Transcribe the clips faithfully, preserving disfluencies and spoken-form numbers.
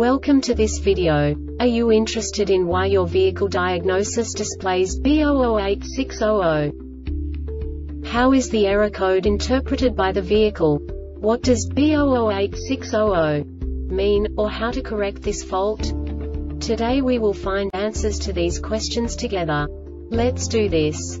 Welcome to this video. Are you interested in why your vehicle diagnosis displays B zero zero eight six zero zero? How is the error code interpreted by the vehicle? What does B zero zero eight six zero zero mean, or how to correct this fault? Today we will find answers to these questions together. Let's do this.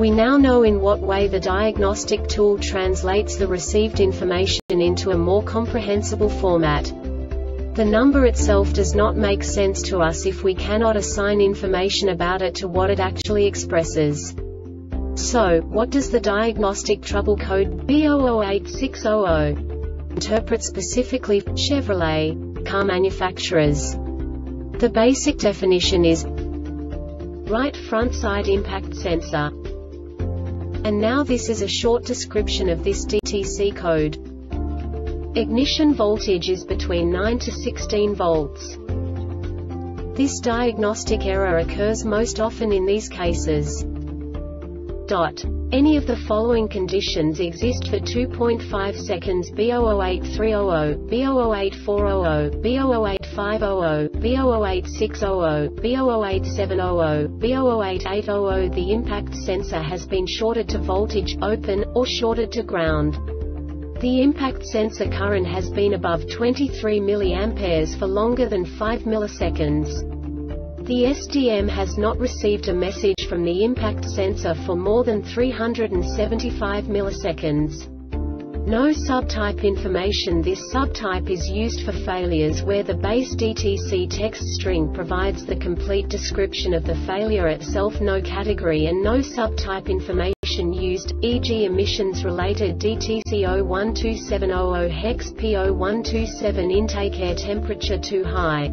We now know in what way the diagnostic tool translates the received information into a more comprehensible format. The number itself does not make sense to us if we cannot assign information about it to what it actually expresses. So, what does the diagnostic trouble code B zero zero eight six zero zero interpret specifically for Chevrolet car manufacturers? The basic definition is right front side impact sensor. And now this is a short description of this D T C code. Ignition voltage is between nine to sixteen volts. This diagnostic error occurs most often in these cases. Dot. Any of the following conditions exist for two point five seconds: B zero zero eight three zero zero, B zero zero eight four zero zero, B zero zero eight five zero zero, B zero zero eight six zero zero, B zero zero eight seven zero zero, B zero zero eight eight zero zero. The impact sensor has been shorted to voltage, open, or shorted to ground. The impact sensor current has been above twenty-three milliamperes for longer than five milliseconds. The S D M has not received a message from the impact sensor for more than three hundred seventy-five milliseconds. No subtype information. This subtype is used for failures where the base D T C text string provides the complete description of the failure itself. No category and no subtype information used, for example emissions-related D T C zero one two seven zero zero hex P zero one two seven intake air temperature too high.